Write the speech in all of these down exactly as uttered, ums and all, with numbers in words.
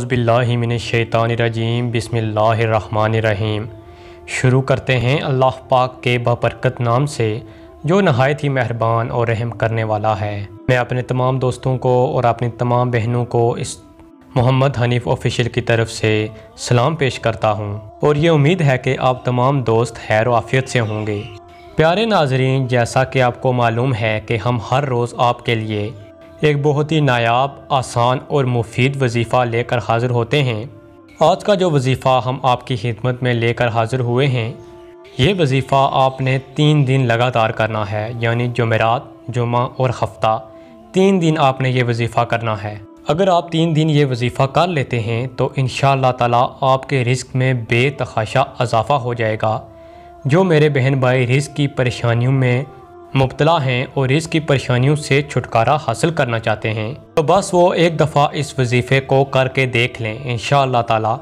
बिस्मिल्लाहि मिनश शैतानिर रजीम बिस्मिल्लाहिर रहमानिर रहीम। शुरू करते हैं अल्लाह पाक के बबरकत नाम से जो नहायत ही मेहरबान और रहम करने वाला है। मैं अपने तमाम दोस्तों को और अपनी तमाम बहनों को इस मोहम्मद हनीफ ऑफिशियल की तरफ से सलाम पेश करता हूँ और ये उम्मीद है कि आप तमाम दोस्त खैर व आफियत से होंगे। प्यारे नाजरीन, जैसा कि आपको मालूम है कि हम हर रोज़ आपके लिए एक बहुत ही नायाब, आसान और मुफीद वजीफ़ा लेकर हाज़िर होते हैं। आज का जो वजीफ़ा हम आपकी खिदमत में लेकर हाज़िर हुए हैं, ये वजीफ़ा आपने तीन दिन लगातार करना है, यानी जुमेरात, जुम्मा और हफ्ता, तीन दिन आपने ये वजीफ़ा करना है। अगर आप तीन दिन ये वजीफ़ा कर लेते हैं तो इंशाअल्लाह ताला आपके रिस्क में बेतहाशा इजाफ़ा हो जाएगा। जो मेरे बहन भाई रिस्क की परेशानियों में मुब्तला हैं और रिस्क की परेशानियों से छुटकारा हासिल करना चाहते हैं तो बस वो एक दफ़ा इस वजीफ़े को करके देख लें। इंशाअल्लाह ताला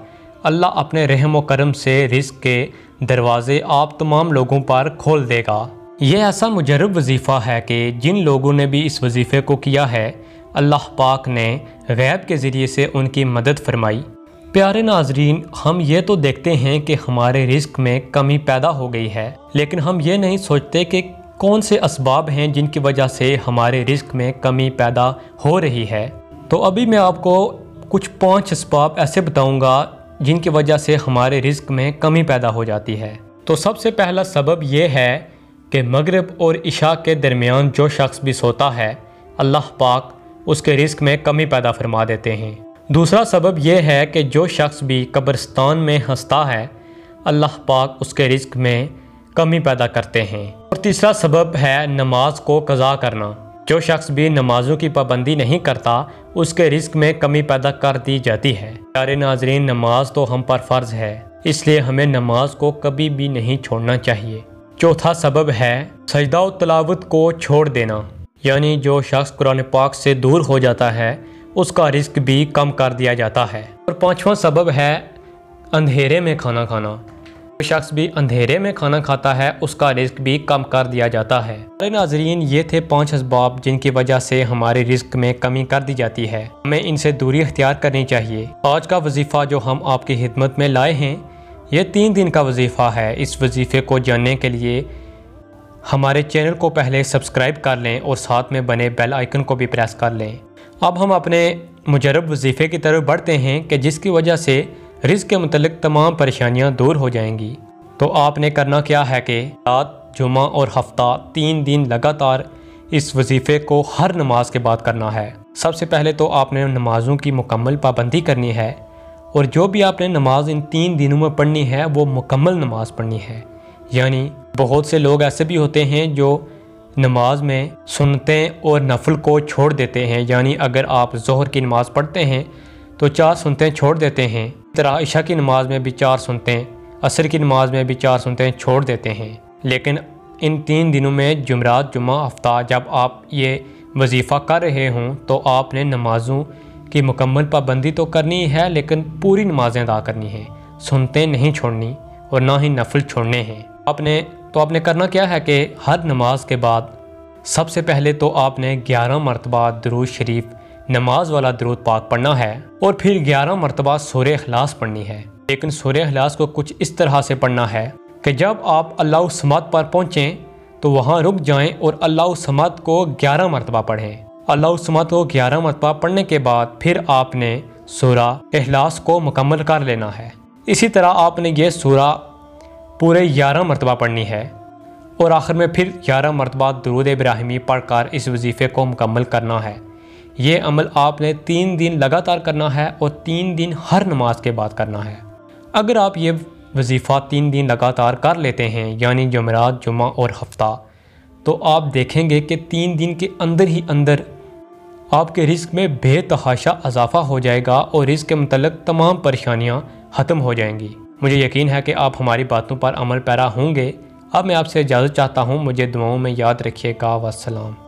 अल्लाह अपने रहम व करम से रिस्क के दरवाज़े आप तमाम लोगों पर खोल देगा। ये ऐसा मुजरब वजीफ़ा है कि जिन लोगों ने भी इस वजीफ़े को किया है अल्लाह पाक ने गैब के ज़रिए से उनकी मदद फरमाई। प्यारे नाजरीन, हम ये तो देखते हैं कि हमारे रिस्क में कमी पैदा हो गई है, लेकिन हम ये नहीं सोचते कि कौन से असबाब हैं जिनकी वजह से हमारे रिस्क में कमी पैदा हो रही है। तो अभी मैं आपको कुछ पांच असबाब ऐसे बताऊंगा जिनकी वजह से हमारे रिस्क में कमी पैदा हो जाती है। तो सबसे पहला सबब यह है कि मगरिब और इशा के दरमियान जो शख्स भी सोता है अल्लाह पाक उसके रिस्क में कमी पैदा फरमा देते हैं। दूसरा सबब यह है कि जो शख्स भी कब्रिस्तान में हंसता है अल्लाह पाक उसके रिस्क में कमी पैदा करते हैं। और तीसरा सबब है नमाज को कज़ा करना। जो शख्स भी नमाजों की पाबंदी नहीं करता उसके रिस्क में कमी पैदा कर दी जाती है। प्यारे नाजरीन, नमाज तो हम पर फ़र्ज़ है, इसलिए हमें नमाज को कभी भी नहीं छोड़ना चाहिए। चौथा सबब है सजदा और तलावत को छोड़ देना, यानी जो शख्स कुरान पाक से दूर हो जाता है उसका रिस्क भी कम कर दिया जाता है। और पाँचवा सबब है अंधेरे में खाना खाना। शख्स भी अंधेरे में खाना खाता है उसका रिस्क भी कम कर दिया जाता है। अरे नाजरीन, ये थे पांच असबाब जिनकी वजह से हमारे रिस्क में कमी कर दी जाती है। हमें इनसे दूरी अख्तियार करनी चाहिए। आज का वजीफ़ा जो हम आपकी खिदमत में लाए हैं ये तीन दिन का वजीफ़ा है। इस वजीफ़े को जानने के लिए हमारे चैनल को पहले सब्सक्राइब कर लें और साथ में बने बेल आइकन को भी प्रेस कर लें। अब हम अपने मुजरब वजीफ़े की तरफ बढ़ते हैं कि जिसकी वजह से रिस्क के मुतल्लिक तमाम परेशानियां दूर हो जाएंगी। तो आपने करना क्या है कि रात, जुमा और हफ्ता तीन दिन लगातार इस वजीफ़े को हर नमाज के बाद करना है। सबसे पहले तो आपने नमाज़ों की मुकम्मल पाबंदी करनी है और जो भी आपने नमाज इन तीन दिनों में पढ़नी है वो मुकम्मल नमाज पढ़नी है। यानी बहुत से लोग ऐसे भी होते हैं जो नमाज में सुन्नतें और नफल को छोड़ देते हैं। यानी अगर आप ज़ोहर की नमाज़ पढ़ते हैं तो चार सुन्नतें छोड़ देते हैं, तरह इशा की नमाज़ में भी चार सुन्नतें, असर की नमाज़ में भी चार सुन्नतें छोड़ देते हैं। लेकिन इन तीन दिनों में जुमरात, जुमा, हफ्ता जब आप ये वजीफ़ा कर रहे हों तो आपने नमाज़ों की मुकम्मल पाबंदी तो करनी है, लेकिन पूरी नमाज़ें अदा करनी हैं, सुन्नतें नहीं छोड़नी और ना ही नफल छोड़ने हैं आपने। तो आपने करना क्या है कि हर नमाज के बाद सबसे पहले तो आपने ग्यारह मरतबा दुरूद शरीफ नमाज वाला दुरूद पाक पढ़ना है और फिर ग्यारह मरतबा सूरह इखलास पढ़नी है। लेकिन सूरह इखलास को कुछ इस तरह से पढ़ना है कि जब आप अल्लाहु समद पर पहुँचें तो वहाँ रुक जाएं और अल्लाहु समद को ग्यारह मरतबा पढ़ें। अल्लाहु समद को ग्यारह मरतबा पढ़ने के बाद फिर आपने सूरह इखलास को मुकम्मल कर लेना है। इसी तरह आपने ये सूरह पूरे ग्यारह मरतबा पढ़नी है और आखिर में फिर ग्यारह मरतबा दुरूद इब्राहिमी पढ़ कर इस वजीफ़े को मुकम्मल करना है। ये अमल आपने तीन दिन लगातार करना है और तीन दिन हर नमाज के बाद करना है। अगर आप ये वजीफ़ा तीन दिन लगातार कर लेते हैं, यानी जुमेरात, जुमा और हफ्ता, तो आप देखेंगे कि तीन दिन के अंदर ही अंदर आपके रिस्क में बेतहाशा इजाफ़ा हो जाएगा और रिस्क के मुतल्लिक तमाम परेशानियां ख़त्म हो जाएंगी। मुझे यकीन है कि आप हमारी बातों पर अमल पैरा होंगे। अब मैं आपसे इजाज़त चाहता हूँ, मुझे दुआओं में याद रखिएगा। वस्सलाम।